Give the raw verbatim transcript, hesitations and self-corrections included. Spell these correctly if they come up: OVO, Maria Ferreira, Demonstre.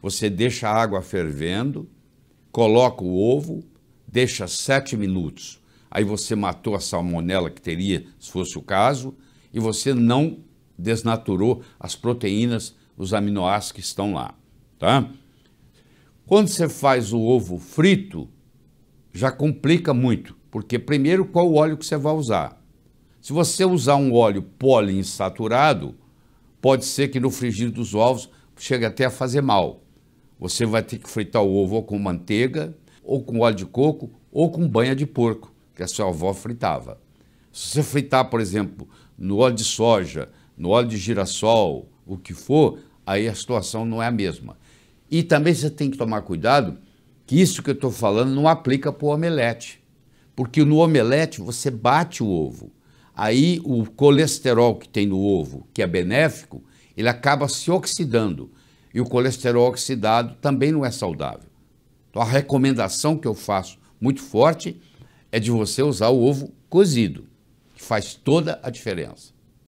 Você deixa a água fervendo, coloca o ovo, deixa sete minutos. Aí você matou a salmonela que teria, se fosse o caso, e você não desnaturou as proteínas, os aminoácidos que estão lá, tá? Quando você faz o ovo frito, já complica muito, porque primeiro qual o óleo que você vai usar? Se você usar um óleo poliinsaturado, pode ser que no frigir dos ovos chegue até a fazer mal. Você vai ter que fritar o ovo ou com manteiga, ou com óleo de coco, ou com banha de porco, que a sua avó fritava. Se você fritar, por exemplo, no óleo de soja, no óleo de girassol, o que for, aí a situação não é a mesma. E também você tem que tomar cuidado que isso que eu estou falando não aplica para o omelete, porque no omelete você bate o ovo. Aí o colesterol que tem no ovo, que é benéfico, ele acaba se oxidando. E o colesterol oxidado também não é saudável. Então a recomendação que eu faço muito forte é de você usar o ovo cozido, que faz toda a diferença.